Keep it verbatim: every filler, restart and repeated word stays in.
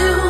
You.